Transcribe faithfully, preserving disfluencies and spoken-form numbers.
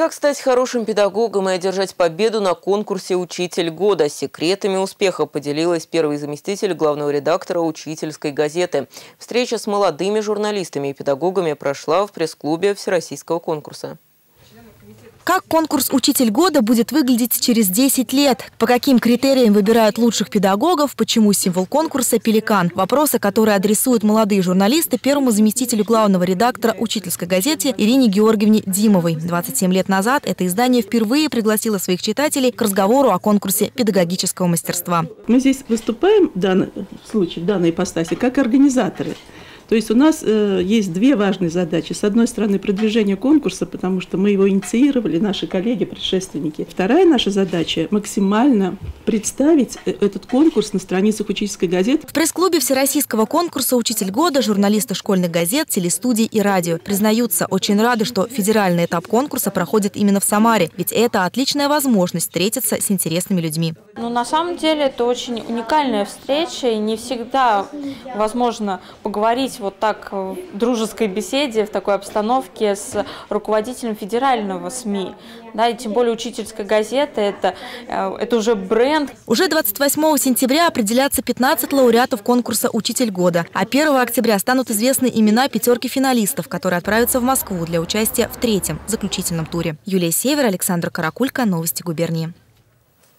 Как стать хорошим педагогом и одержать победу на конкурсе «Учитель года»? Секретами успеха поделилась первый заместитель главного редактора «Учительской газеты». Встреча с молодыми журналистами и педагогами прошла в пресс-клубе Всероссийского конкурса. Как конкурс «Учитель года» будет выглядеть через десять лет? По каким критериям выбирают лучших педагогов? Почему символ конкурса – пеликан? Вопросы, которые адресуют молодые журналисты первому заместителю главного редактора «Учительской газеты» Ирине Георгиевне Димовой. двадцать семь лет назад это издание впервые пригласило своих читателей к разговору о конкурсе педагогического мастерства. Мы здесь выступаем в данном случае, в данной ипостаси, как организаторы. То есть у нас э, есть две важные задачи. С одной стороны, продвижение конкурса, потому что мы его инициировали, наши коллеги, предшественники. Вторая наша задача – максимально представить этот конкурс на страницах «Учительской газеты». В пресс-клубе Всероссийского конкурса «Учитель года» журналисты школьных газет, телестудий и радио признаются, очень рады, что федеральный этап конкурса проходит именно в Самаре. Ведь это отличная возможность встретиться с интересными людьми. Ну, на самом деле, это очень уникальная встреча, и не всегда возможно поговорить вот так в дружеской беседе, в такой обстановке с руководителем федерального СМИ. Да, и тем более «Учительская газета» – это, это уже бренд. Уже двадцать восьмого сентября определятся пятнадцать лауреатов конкурса «Учитель года». А первого октября станут известны имена пятерки финалистов, которые отправятся в Москву для участия в третьем, заключительном туре. Юлия Север, Александр Каракулько, новости губернии.